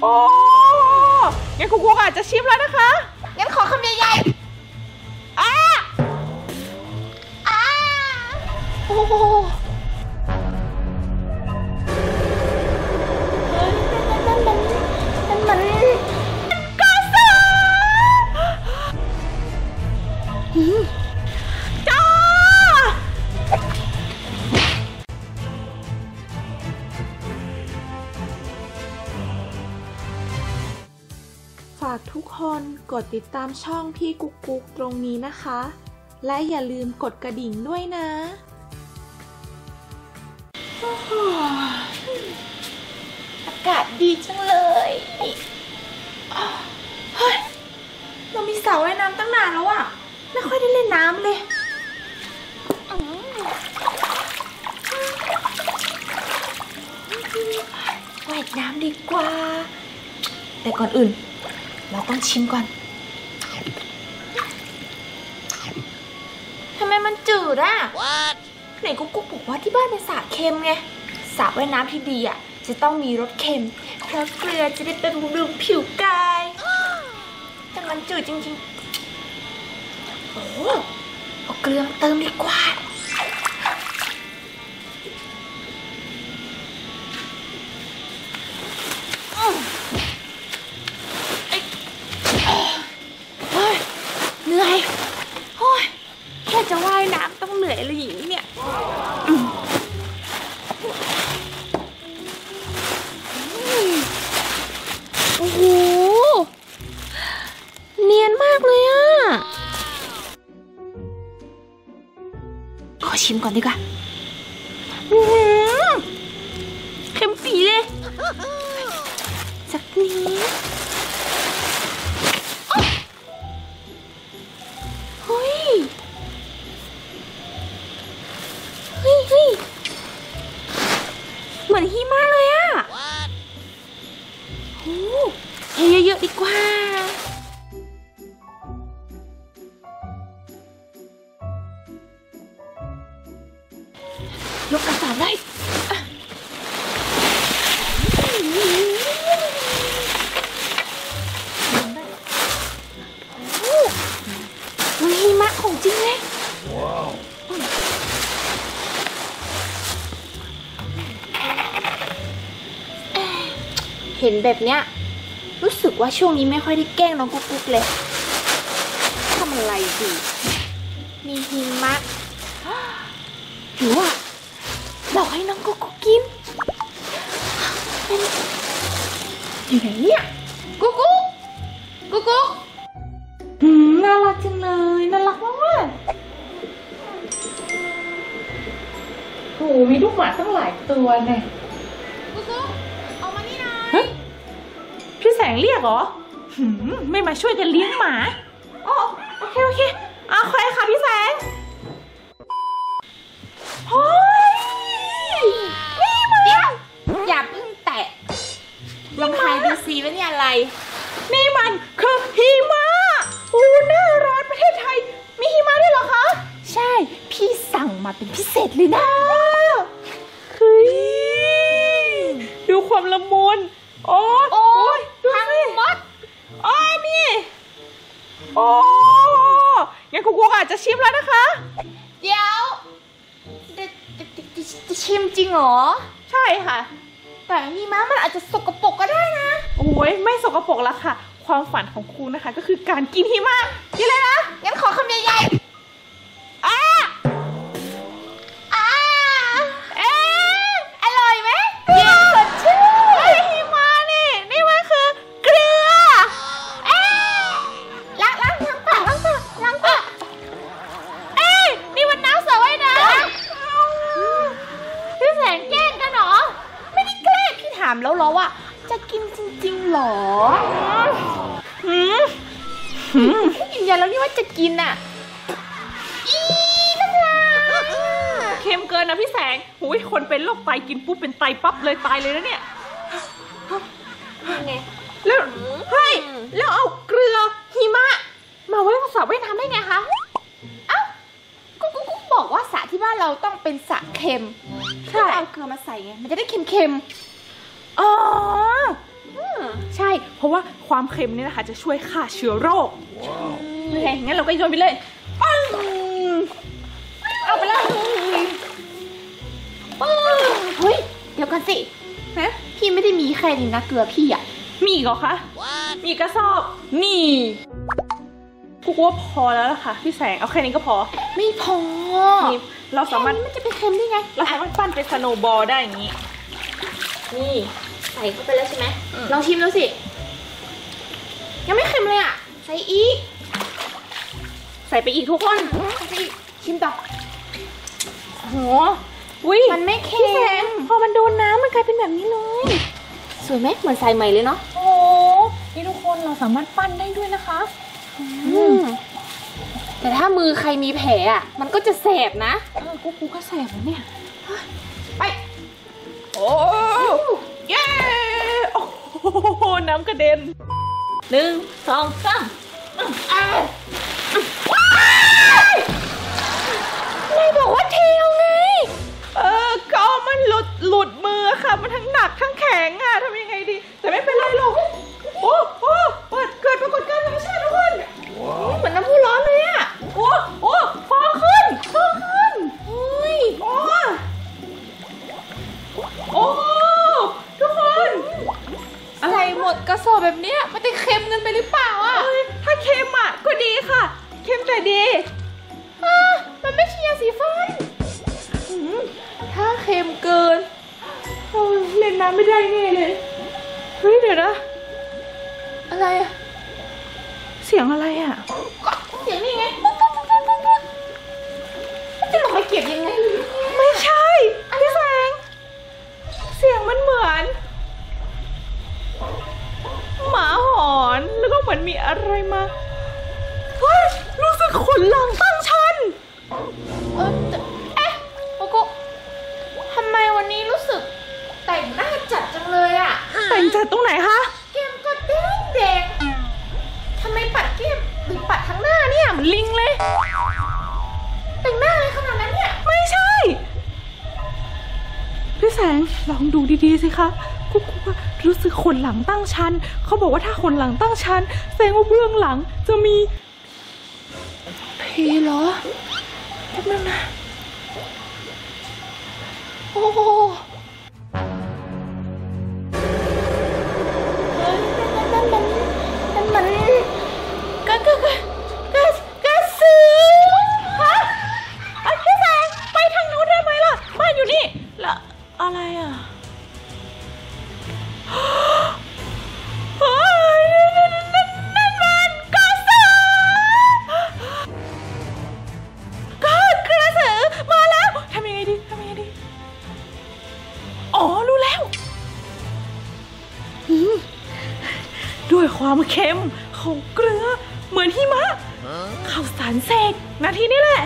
โอ้งั้นคุณกุ๊กอาจจะชิมแล้วนะคะงั้นขอคำใหญ่ๆโอ้ฝากทุกคนกดติดตามช่องพี่กุ๊กกุ๊กตรงนี้นะคะและอย่าลืมกดกระดิ่งด้วยนะอากาศดีจังเลยเฮ้ยเรามีสระว่ายน้ำตั้งนานแล้วอะไม่ค่อยได้เล่นน้ำเลยว่ายน้ำดีกว่าแต่ก่อนอื่นเราต้องชิมก่อนทำไมมันจืดอะ What? ไหนกุ๊กกุ๊กบอกว่าที่บ้านเป็นสระเค็มไงสระว่ายน้ำที่ดีอะจะต้องมีรสเค็มเพราะเกลือจะได้เป็นบำรุงผิวกายแต่มันจืดจริงๆโอ้เอาเกลือเติมดีกว่าจะว่ายน้ำต้องเหนื่อยเลยอย่างนี้เนี่ยโอ้โหเนียนมากเลยอ่ะขอชิมก่อนดีกว่าเค็มปีเลยสักนิดเหมือนหิมะเลยอ่ะโอ้เทเยอะๆดีกว่ายกกระสอบได้มันหิมะของจริงเลยเห็นแบบเนี้ยรู้สึกว่าช่วงนี้ไม่ค่อยได้แกล้งน้องกุ๊กกุ๊กเลยทำอะไรดีมีหิมะหรือว่าบอกให้น้องกุ๊กกุ๊กกินอยู่ไหนเนี่ยกุ๊กกุ๊กกุ๊กกุ๊กน่ารักจังเลยน่ารักมากๆโอ้มีลูกหมาตั้งหลายตัวเนี่ยพี่แสงเรียกเหรอไม่มาช่วยกันเลี้ยงหมาโอเคโอเคเอาใครค่ะพี่แสงโอ้ยนี่มันอย่าเพิ่งแตะลองทายดูซิว่านี่อะไรนี่มันคือหิมะโอ้หน้าร้อนประเทศไทยมีหิมะด้วยเหรอคะใช่พี่สั่งมาเป็นพิเศษเลยนะคือดูความละมุนโอ้ยดูสิมดอ้อยนี่โอ้งั้นคุณกุ๊กอาจจะชิมแล้วนะคะเดี๋ยวจะชิมจริงเหรอใช่ค่ะแต่หิมะมันอาจจะสกปรกก็ได้นะโอ้ยไม่สกปรกแล้วค่ะความฝันของคุณนะคะก็คือการกินหิมะกินเลยนะงั้นขอคำใหญ่ๆอร่อยไหมเย็นสดชื่นแล้วเราว่าจะกินจริงๆหรอยืนยันแล้วนี่ว่าจะกินน่ะอีน้ำลายเค็มเกินนะพี่แสงหูยคนเป็นโรคไตกินปุ๊บเป็นไตปั๊บเลยตายเลยนะเนี่ยไงแล้วเฮ้ยแล้วเอาเกลือหิมะมาไว้สระว่ายน้ำได้ไงคะเอ้ากุ๊กกุ๊กบอกว่าสระที่บ้านเราต้องเป็นสระเค็มใช่เอาเกลือมาใส่ไงมันจะได้เค็มอ๋อ ราะว่าความเค็มนี่นะคะจะช่วยฆ่าเชื้อโรคโอเคงั้นเราก็โยนไปเลยเอาไปเลยเฮ้ยเดี๋ยวกันสิพี่ไม่ได้มีแค่นี้นะเกลือพี่อะมีเหรอคะมีกระสอบนี่กูว่าพอแล้วล่ะค่ะพี่แสงเอาแค่นี้ก็พอไม่พอเราสามารถมันจะไปเค็มได้ไงเราสามารถปั้นเป็นสโนว์บอลได้อย่างนี้นี่ใส่เข้าไปแล้วใช่ไหมลองชิมดูสิยังไม่เค็มเลยอ่ะใส่อีกใส่ไปอีกทุกคนชิมต่อโหวิมันไม่เค็มพอมันโดนน้ำมันกลายเป็นแบบนี้เลยสวยไหมเหมือนใส่ใหม่เลยเนาะโอ้นี่ทุกคนเราสามารถปั้นได้ด้วยนะคะแต่ถ้ามือใครมีแผลอ่ะมันก็จะแสบนะกูก็แสบแล้วเนี่ยไปโอ้เย้โอ้โหน้ำกระเด็น1 2 3นายบอกว่าเทลไงก็มันหลุดมือค่ะมันทั้งหนักทั้งแข็งอ่ะทำยังไงดีแต่ไม่เป็นไรหรอกโอ้โหเกิดปรากฏการณ์ธรรมชาติทุกคนเหมือนน้ำพุร้อนเลยอ่ะโอ้โอ้ฟองขึ้นฟองขึ้นเฮ้ยโอ้โอ้ทุกคนอะไรหมดกระสอบแบบนี้มันจะเค็มเงินไปหรือเปล่าอ่ะถ้าเค็มอ่ะก็ดีค่ะเค็มแต่ดีมันไม่ใช่ยาสีฟันถ้าเค็มเกินเล่นน้ำไม่ได้แน่เลยเฮ้ยเดี๋ยวนะอะไรอะเสียงอะไรอะเสียงนี่ไงจะลงไปเก็บยังไงไม่ใช่พี่แสงเสียงมันเหมือนหมาหอนแล้วก็เหมือนมีอะไรมารู้สึกขนหลังตั้งชันเอ๊ะโกโก้ทำไมวันนี้รู้สึกแต่งหน้าจัดจังเลยอะแต่งจัดตรงไหนคะแก้มก็แดงทำไมปัดแก้มหรือปัดทั้งหน้าเนี่ยมันลิงเลยแต่งหน้าเลยขนาดนั้นเนี่ยไม่ใช่พี่แสงลองดูดีๆสิคะกูรู้สึกขนหลังตั้งชันเขาบอกว่าถ้าขนหลังตั้งชันแสดงว่าเบื้องหลังจะมีผีเหรอแป๊บนึงนะโอ้โหมันกระสือฮะพี่แสงไปทางนู้นได้ไหมล่ะบ้านอยู่นี่ละอะไรอ่ะด้วยความเค็มของเกลือเหมือนหิมะข้าวสารเสกนาทีนี้แหละ